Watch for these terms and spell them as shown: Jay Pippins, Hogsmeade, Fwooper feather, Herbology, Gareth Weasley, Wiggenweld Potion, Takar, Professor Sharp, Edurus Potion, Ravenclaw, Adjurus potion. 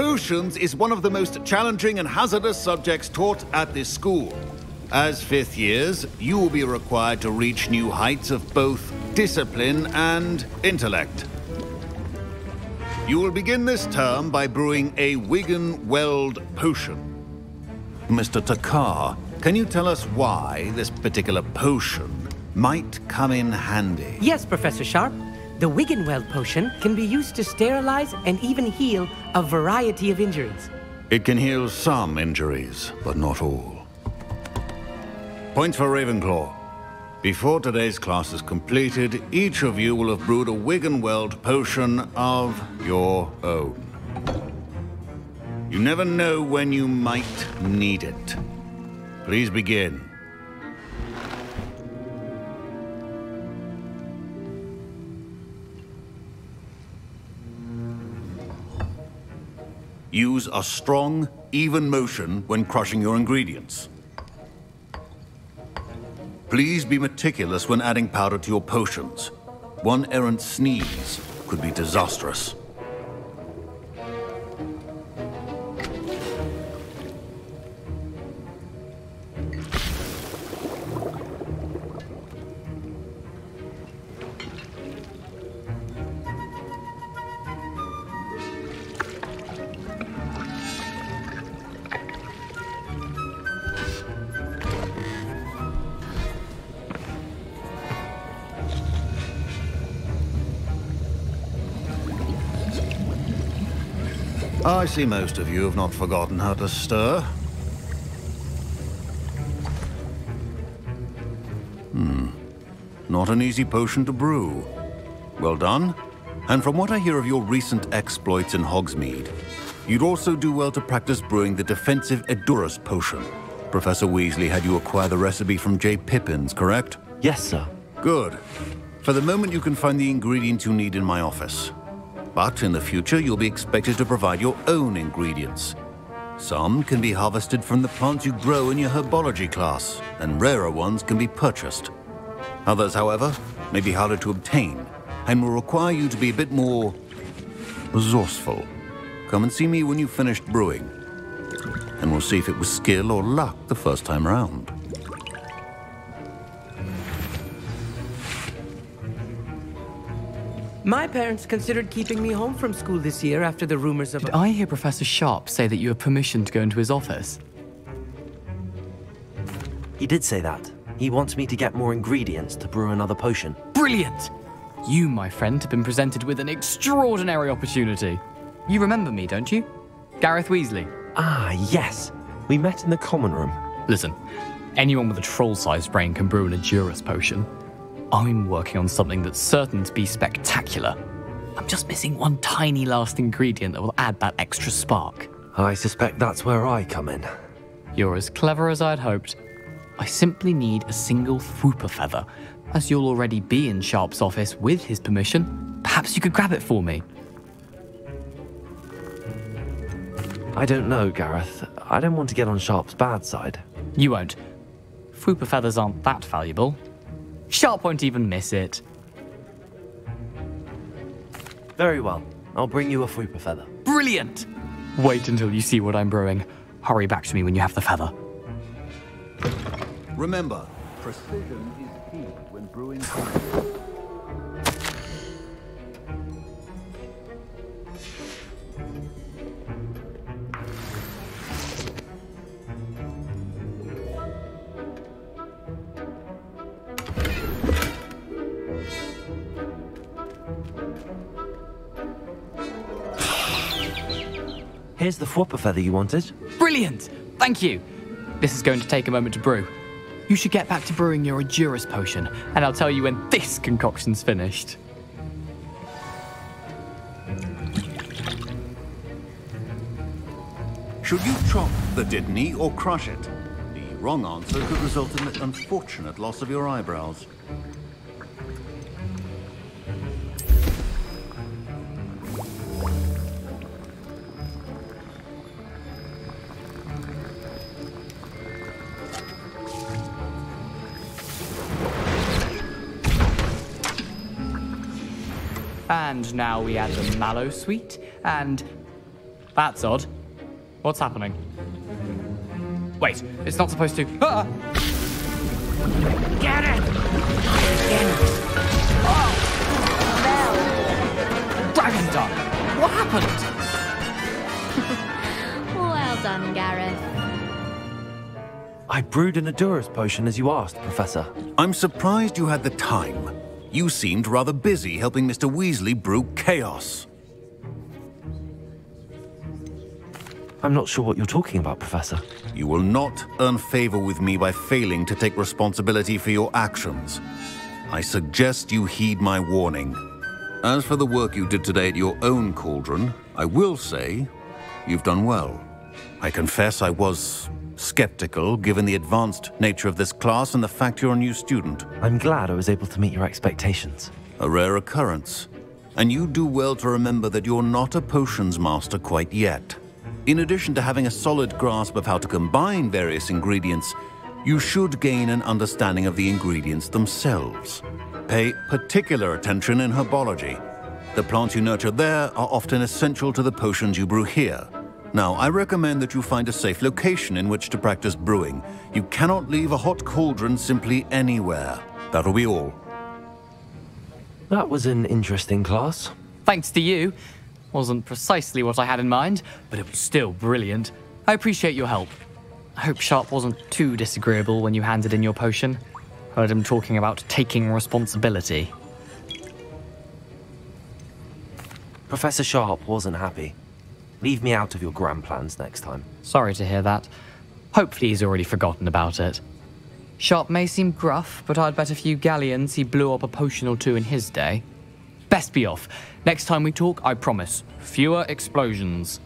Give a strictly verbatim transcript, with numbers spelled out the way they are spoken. Potions is one of the most challenging and hazardous subjects taught at this school. As fifth years, you will be required to reach new heights of both discipline and intellect. You will begin this term by brewing a Wiggenweld Potion. Mister Takar, can you tell us why this particular potion might come in handy? Yes, Professor Sharp. The Wiggenweld Potion can be used to sterilize and even heal a variety of injuries. It can heal some injuries, but not all. Points for Ravenclaw. Before today's class is completed, each of you will have brewed a Wiggenweld Potion of your own. You never know when you might need it. Please begin. Use a strong, even motion when crushing your ingredients. Please be meticulous when adding powder to your potions. One errant sneeze could be disastrous. I see most of you have not forgotten how to stir. Hmm. Not an easy potion to brew. Well done. And from what I hear of your recent exploits in Hogsmeade, you'd also do well to practice brewing the defensive Edurus potion. Professor Weasley had you acquire the recipe from Jay Pippins, correct? Yes, sir. Good. For the moment, you can find the ingredients you need in my office. But in the future, you'll be expected to provide your own ingredients. Some can be harvested from the plants you grow in your herbology class, and rarer ones can be purchased. Others, however, may be harder to obtain and will require you to be a bit more resourceful. Come and see me when you've finished brewing, and we'll see if it was skill or luck the first time round. My parents considered keeping me home from school this year after the rumors of... Did I hear Professor Sharp say that you have permission to go into his office? He did say that. He wants me to get more ingredients to brew another potion. Brilliant! You, my friend, have been presented with an extraordinary opportunity. You remember me, don't you? Gareth Weasley. Ah, yes. We met in the common room. Listen, anyone with a troll-sized brain can brew an Adjurus potion. I'm working on something that's certain to be spectacular. I'm just missing one tiny last ingredient that will add that extra spark. I suspect that's where I come in. You're as clever as I'd hoped. I simply need a single Fwooper feather. As you'll already be in Sharp's office with his permission, perhaps you could grab it for me. I don't know, Gareth. I don't want to get on Sharp's bad side. You won't. Fwooper feathers aren't that valuable. Sharp won't even miss it. Very well. I'll bring you a Fwooper feather. Brilliant! Wait until you see what I'm brewing. Hurry back to me when you have the feather. Remember, precision is key when brewing science. Here's the Fwooper feather you wanted. Brilliant! Thank you! This is going to take a moment to brew. You should get back to brewing your Adjurus potion, and I'll tell you when this concoction's finished. Should you chop the didney or crush it? The wrong answer could result in the unfortunate loss of your eyebrows. And now we add the mallow sweet and That's odd. What's happening? Wait, it's not supposed to... Ah! Get it! Get it! Oh! Bell! Dragon dog! What happened? Well done, Gareth. I brewed an Edurus potion as you asked, Professor. I'm surprised you had the time. You seemed rather busy helping Mister Weasley brew chaos. I'm not sure what you're talking about, Professor. You will not earn favor with me by failing to take responsibility for your actions. I suggest you heed my warning. As for the work you did today at your own cauldron, I will say you've done well. I confess I was skeptical, given the advanced nature of this class and the fact you're a new student. I'm glad I was able to meet your expectations. A rare occurrence. And you do well to remember that you're not a potions master quite yet. In addition to having a solid grasp of how to combine various ingredients, you should gain an understanding of the ingredients themselves. Pay particular attention in herbology. The plants you nurture there are often essential to the potions you brew here. Now, I recommend that you find a safe location in which to practice brewing. You cannot leave a hot cauldron simply anywhere. That'll be all. That was an interesting class. Thanks to you. Wasn't precisely what I had in mind, but it was still brilliant. I appreciate your help. I hope Sharp wasn't too disagreeable when you handed in your potion. Heard him talking about taking responsibility. Professor Sharp wasn't happy. Leave me out of your grand plans next time. Sorry to hear that. Hopefully he's already forgotten about it. Sharp may seem gruff, but I'd bet a few galleons he blew up a potion or two in his day. Best be off. Next time we talk, I promise, fewer explosions.